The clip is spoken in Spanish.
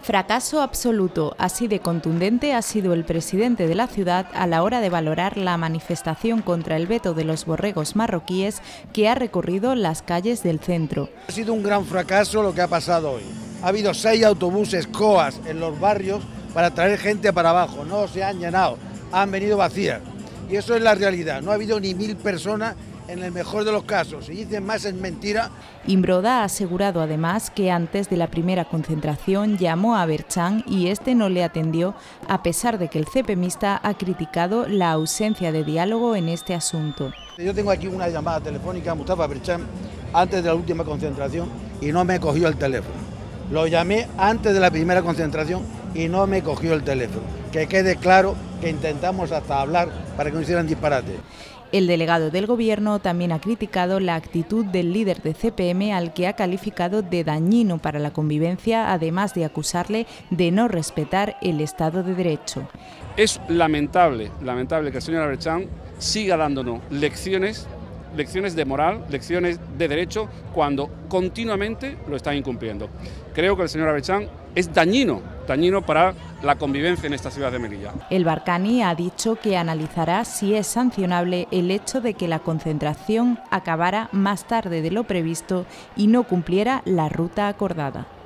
Fracaso absoluto, así de contundente ha sido el presidente de la ciudad a la hora de valorar la manifestación contra el veto de los borregos marroquíes que ha recorrido las calles del centro. Ha sido un gran fracaso lo que ha pasado hoy. Ha habido 6 autobuses COAS en los barrios para traer gente para abajo, no se han llenado, han venido vacías. Y eso es la realidad, no ha habido ni 1000 personas en el mejor de los casos, si dicen más es mentira. Imbroda ha asegurado además que antes de la primera concentración llamó a Aberchán y este no le atendió, a pesar de que el CPMista ha criticado la ausencia de diálogo en este asunto. Yo tengo aquí una llamada telefónica a Mustafa Aberchán antes de la última concentración y no me cogió el teléfono. Lo llamé antes de la primera concentración y no me cogió el teléfono. Que quede claro que intentamos hasta hablar para que no hicieran disparate. El delegado del Gobierno también ha criticado la actitud del líder de CPM, al que ha calificado de dañino para la convivencia, además de acusarle de no respetar el Estado de Derecho. Es lamentable que el señor Aberchán siga dándonos lecciones de moral, lecciones de derecho, cuando continuamente lo están incumpliendo. Creo que el señor Aberchán es dañino para la convivencia en esta ciudad de Melilla. El Barcani ha dicho que analizará si es sancionable el hecho de que la concentración acabara más tarde de lo previsto y no cumpliera la ruta acordada.